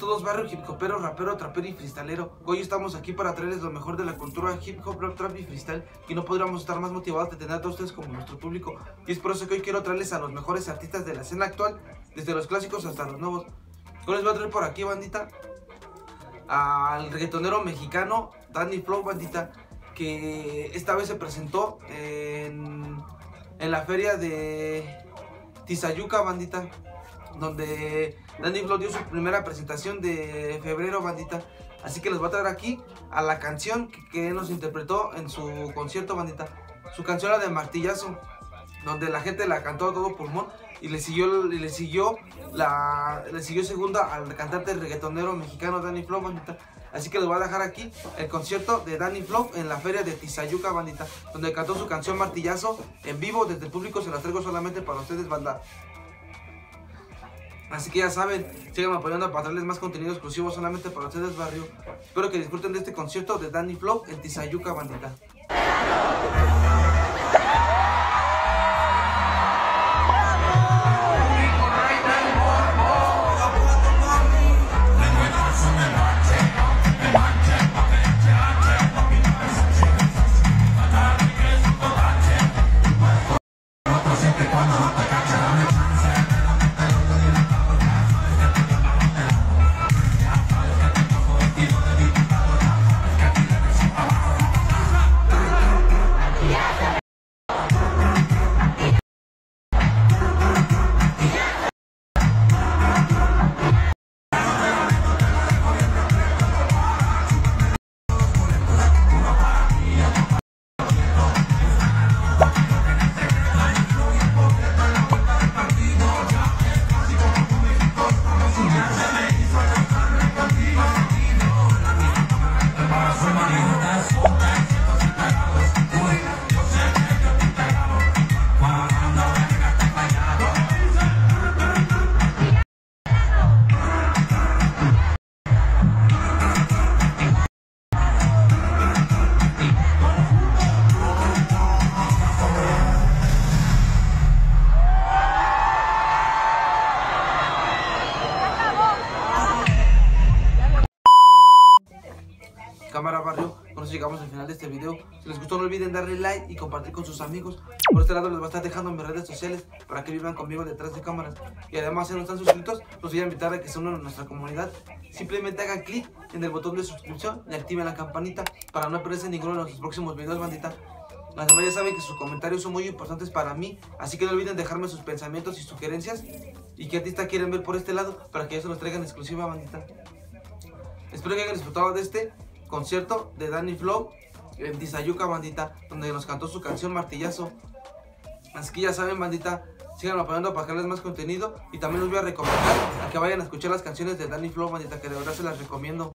todos, barrio hip hopero, rapero, trapero y freestalero. Hoy estamos aquí para traerles lo mejor de la cultura hip hop, rap, trap y freestyle, y no podríamos estar más motivados de tener a todos ustedes como nuestro público. Y es por eso que hoy quiero traerles a los mejores artistas de la escena actual, desde los clásicos hasta los nuevos. Hoy les voy a traer por aquí, bandita, al reggaetonero mexicano Dani Flow, bandita, que esta vez se presentó en la feria de Tizayuca, bandita, donde Dani Flow dio su primera presentación de febrero, bandita. Así que les voy a traer aquí a la canción que nos interpretó en su concierto, bandita. Su canción, la de Martillazo, donde la gente la cantó a todo pulmón y le siguió segunda al cantante reggaetonero mexicano Dani Flow, bandita. Así que les voy a dejar aquí el concierto de Dani Flow en la feria de Tizayuca, bandita, donde cantó su canción Martillazo en vivo desde el público. Se la traigo solamente para ustedes, banda. Así que ya saben, sigan apoyando para traerles más contenido exclusivo solamente para ustedes, barrio. Espero que disfruten de este concierto de Dani Flow en Tizayuca, bandita. Cámara, barrio, con eso llegamos al final de este video. Si les gustó, no olviden darle like y compartir con sus amigos. Por este lado les voy a estar dejando mis redes sociales para que vivan conmigo detrás de cámaras. Y además, si no están suscritos, los voy a invitar a que se unan a nuestra comunidad. Simplemente hagan clic en el botón de suscripción y activen la campanita para no perderse ninguno de nuestros próximos videos, bandita. Además, ya saben que sus comentarios son muy importantes para mí, así que no olviden dejarme sus pensamientos y sugerencias y qué artista quieren ver por este lado para que yo se los traiga en exclusiva, bandita. Espero que hayan disfrutado de este concierto de Dani Flow en Tizayuca, bandita, donde nos cantó su canción Martillazo. Así que ya saben, bandita, sigan apoyando para darles más contenido. Y también les voy a recomendar a que vayan a escuchar las canciones de Dani Flow, bandita, que de verdad se las recomiendo.